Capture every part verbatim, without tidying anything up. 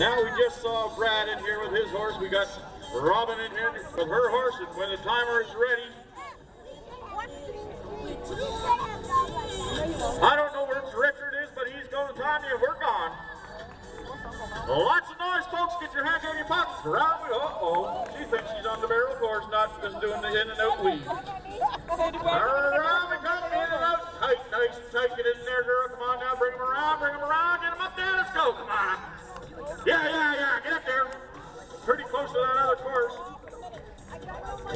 Now we just saw Brad in here with his horse. We got Robin in here with her horse, and when the timer is ready, I don't know where Richard is, but he's going to time you. We're gone. Lots of noise, folks. Get your hands out of your pockets. Robin, uh-oh. She thinks she's on the barrel, of course, not just doing the in and out weave. Robin, come in and out. Tight, nice and tight. Get in there, girl. Come on now. Bring him around. Bring him around. Get him up there. Let's go. Come on. Yeah, yeah, yeah. Get up there. Pretty close to that other course.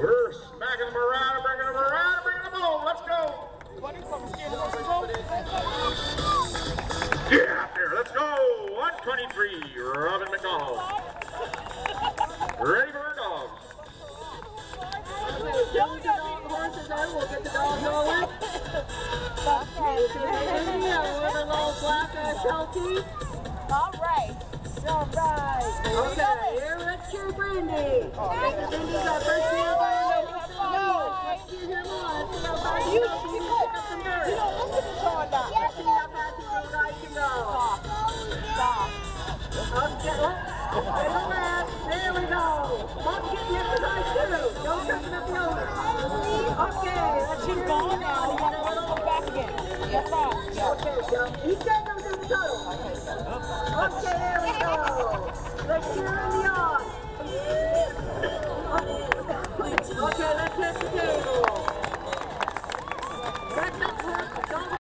We're smacking them around and bringing them around and bringing them home. Let's go. Get out there. Let's go. one twenty-three, Robin McConnell. Ready for our dogs. Don't get me horses. I will get the dogs all in. All right. All right. Okay, here let's cheer Brandy. Brandy's our first